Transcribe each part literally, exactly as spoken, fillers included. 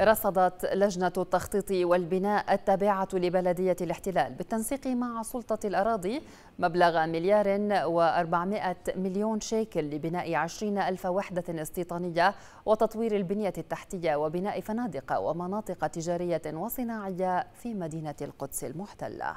رصدت لجنة التخطيط والبناء التابعة لبلدية الاحتلال بالتنسيق مع سلطة الأراضي مبلغ مليار وأربعمائة مليون شيكل لبناء عشرين ألف وحدة استيطانية وتطوير البنية التحتية وبناء فنادق ومناطق تجارية وصناعية في مدينة القدس المحتلة.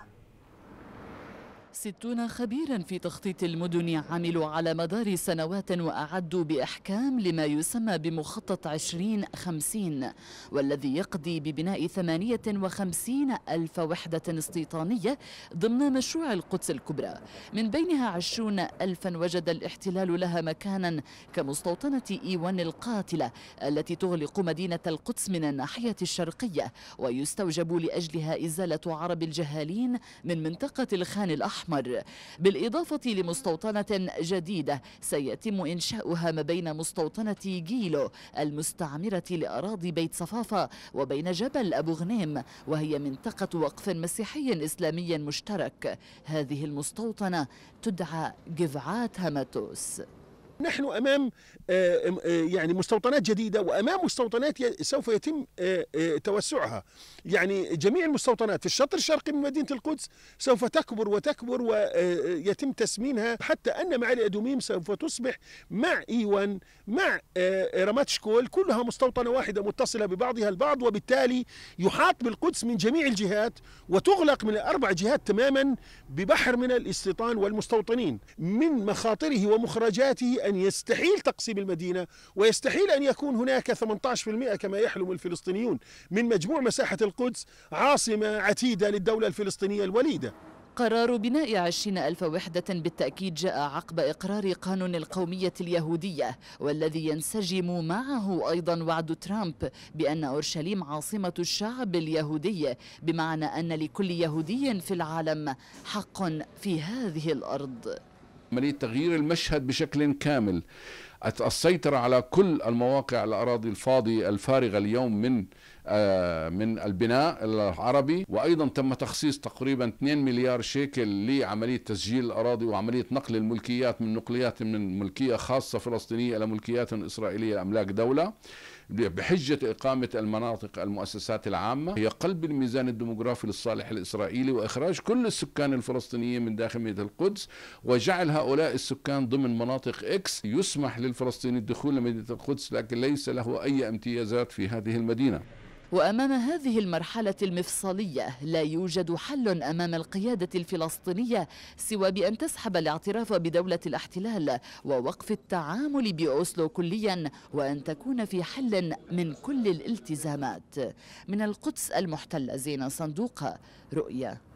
ستون خبيرا في تخطيط المدن عملوا على مدار سنوات وأعدوا بإحكام لما يسمى بمخطط عشرين خمسين، والذي يقضي ببناء ثمانية وخمسين ألف وحدة استيطانية ضمن مشروع القدس الكبرى، من بينها عشرون ألفا وجد الاحتلال لها مكانا كمستوطنة إيوان القاتلة التي تغلق مدينة القدس من الناحية الشرقية، ويستوجب لأجلها إزالة عرب الجهالين من منطقة الخان الأحمر، بالإضافة لمستوطنة جديدة سيتم إنشاؤها ما بين مستوطنة جيلو المستعمرة لأراضي بيت صفافة وبين جبل أبو غنيم، وهي منطقة وقف مسيحي إسلامي مشترك. هذه المستوطنة تدعى جفعات هاماتوس. نحن أمام يعني مستوطنات جديدة وأمام مستوطنات سوف يتم توسعها، يعني جميع المستوطنات في الشطر الشرقي من مدينة القدس سوف تكبر وتكبر ويتم تسمينها، حتى أن معالي أدوميم سوف تصبح مع إيوان مع رماتشكول كلها مستوطنة واحدة متصلة ببعضها البعض، وبالتالي يحاط بالقدس من جميع الجهات وتغلق من الأربع جهات تماما ببحر من الاستيطان والمستوطنين. من مخاطره ومخرجاته أن يستحيل تقسيم المدينة، ويستحيل أن يكون هناك ثمانية عشر بالمئة كما يحلم الفلسطينيون من مجموع مساحة القدس عاصمة عتيدة للدولة الفلسطينية الوليدة. قرار بناء عشرين ألف وحدة بالتأكيد جاء عقب إقرار قانون القومية اليهودية، والذي ينسجم معه أيضا وعد ترامب بأن أورشليم عاصمة الشعب اليهودي، بمعنى أن لكل يهودي في العالم حق في هذه الأرض. عملية تغيير المشهد بشكل كامل، السيطرة على كل المواقع الأراضي الفاضية الفارغة اليوم من من البناء العربي، وأيضا تم تخصيص تقريبا مليارين شيكل لعملية تسجيل الأراضي وعملية نقل الملكيات من نقليات من ملكية خاصة فلسطينية إلى ملكيات إسرائيلية أملاك دولة، بحجة إقامة المناطق المؤسسات العامة هي قلب الميزان الديموغرافي للصالح الإسرائيلي، وإخراج كل السكان الفلسطينيين من داخل مدينة القدس وجعل هؤلاء السكان ضمن مناطق إكس. يسمح للفلسطيني الدخول لمدينة القدس لكن ليس له أي امتيازات في هذه المدينة. وأمام هذه المرحلة المفصلية لا يوجد حل أمام القيادة الفلسطينية سوى بأن تسحب الاعتراف بدولة الاحتلال ووقف التعامل بأوسلو كليا، وأن تكون في حل من كل الالتزامات. من القدس المحتلة، زينة صندوقة، رؤيا.